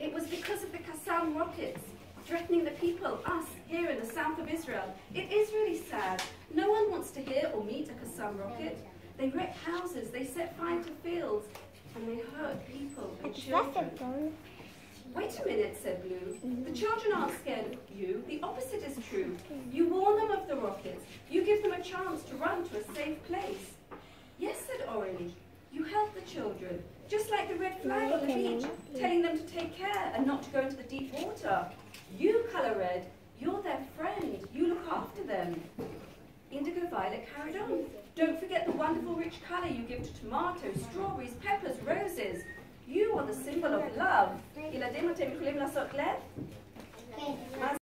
It was because of the Kassam rockets threatening the people, us, here in the south of Israel. It is really sad. No one wants to hear or meet a Kassam rocket. They wreck houses, they set fire to fields, and they hurt people and children. Wait a minute, said Blue. The children aren't scared of you. The opposite is true. You warn them of the rockets. You give them a chance to run to a safe place. Yes, said Aurelie. You help the children, just like the red flag on the beach, telling them to take care and not to go into the deep water. You colour red. You're their friend. You look after them. Indigo Violet carried on. Don't forget the wonderful rich colour you give to tomatoes, strawberries, peppers, roses. You are the symbol of love.